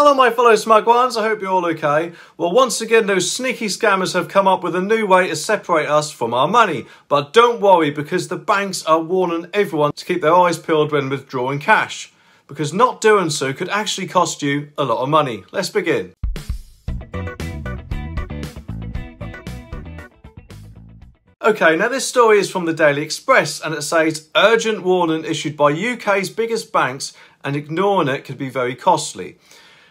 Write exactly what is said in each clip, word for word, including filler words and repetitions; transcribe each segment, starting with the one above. Hello my fellow smug ones, I hope you're all okay. Well, once again those sneaky scammers have come up with a new way to separate us from our money. But don't worry, because the banks are warning everyone to keep their eyes peeled when withdrawing cash, because not doing so could actually cost you a lot of money. Let's begin. Okay, now this story is from The Daily Express and it says, urgent warning issued by U K's biggest banks and ignoring it could be very costly.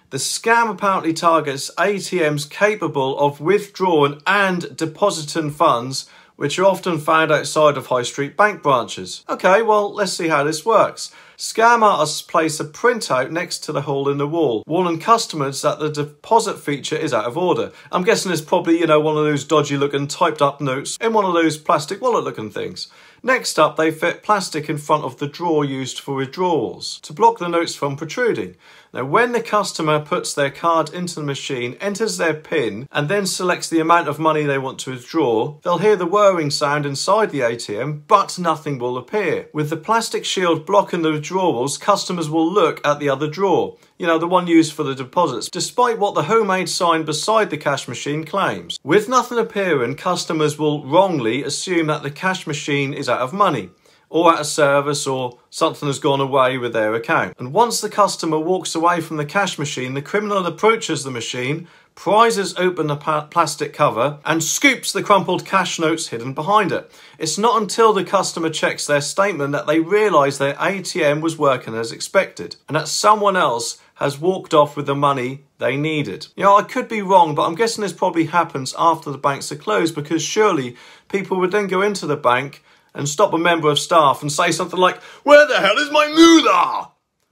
The scam apparently targets A T Ms capable of withdrawing and depositing funds, which are often found outside of high street bank branches. Okay, well, let's see how this works. Scam artists place a printout next to the hole in the wall, warning customers that the deposit feature is out of order. I'm guessing it's probably, you know, one of those dodgy looking typed up notes in one of those plastic wallet looking things. Next up, they fit plastic in front of the drawer used for withdrawals to block the notes from protruding. Now, when the customer puts their card into the machine, enters their PIN, and then selects the amount of money they want to withdraw, they'll hear the whirring sound inside the A T M, but nothing will appear. With the plastic shield blocking the withdrawals, customers will look at the other drawer, you know, the one used for the deposits, despite what the homemade sign beside the cash machine claims. With nothing appearing, customers will wrongly assume that the cash machine is out of money, or out of service, or something has gone away with their account. And once the customer walks away from the cash machine, the criminal approaches the machine, prizes open the plastic cover, and scoops the crumpled cash notes hidden behind it. It's not until the customer checks their statement that they realise their A T M was working as expected, and that someone else has walked off with the money they needed. You know, I could be wrong, but I'm guessing this probably happens after the banks are closed, because surely people would then go into the bank and stop a member of staff and say something like, "Where the hell is my moolah?"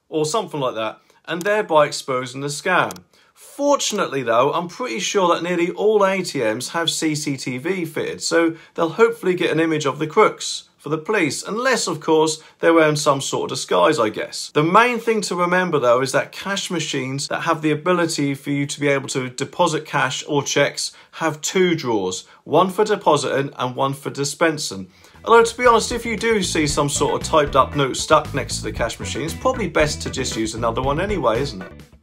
or something like that, and thereby exposing the scam. Fortunately though, I'm pretty sure that nearly all A T Ms have C C T V fitted, so they'll hopefully get an image of the crooks for the police, unless of course they're wearing some sort of disguise, I guess. The main thing to remember though is that cash machines that have the ability for you to be able to deposit cash or checks have two drawers, one for depositing and one for dispensing. Although, to be honest, if you do see some sort of typed up note stuck next to the cash machine, it's probably best to just use another one anyway, isn't it?